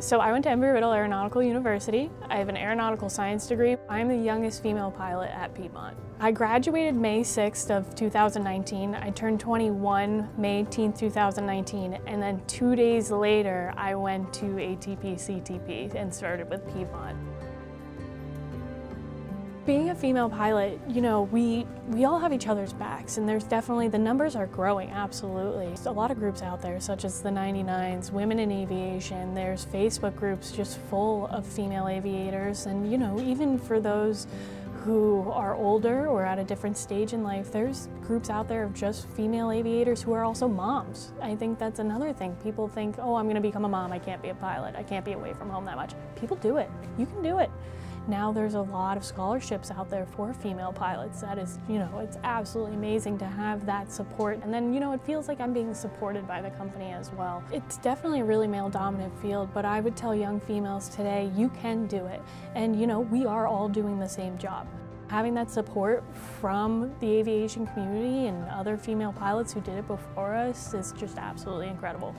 So I went to Embry-Riddle Aeronautical University. I have an aeronautical science degree. I'm the youngest female pilot at Piedmont. I graduated May 6th of 2019. I turned 21 May 18th, 2019, and then 2 days later, I went to ATP-CTP and started with Piedmont. Being a female pilot, you know, we all have each other's backs, and there's definitely, the numbers are growing, absolutely. There's a lot of groups out there, such as the 99s, Women in Aviation, there's Facebook groups just full of female aviators, and you know, even for those who are older or at a different stage in life, there's groups out there of just female aviators who are also moms. I think that's another thing. People think, oh, I'm gonna become a mom, I can't be a pilot, I can't be away from home that much. People do it, you can do it. Now there's a lot of scholarships out there for female pilots. That is, you know, it's absolutely amazing to have that support. And then, you know, it feels like I'm being supported by the company as well. It's definitely a really male-dominant field, but I would tell young females today, you can do it. And, you know, we are all doing the same job. Having that support from the aviation community and other female pilots who did it before us is just absolutely incredible.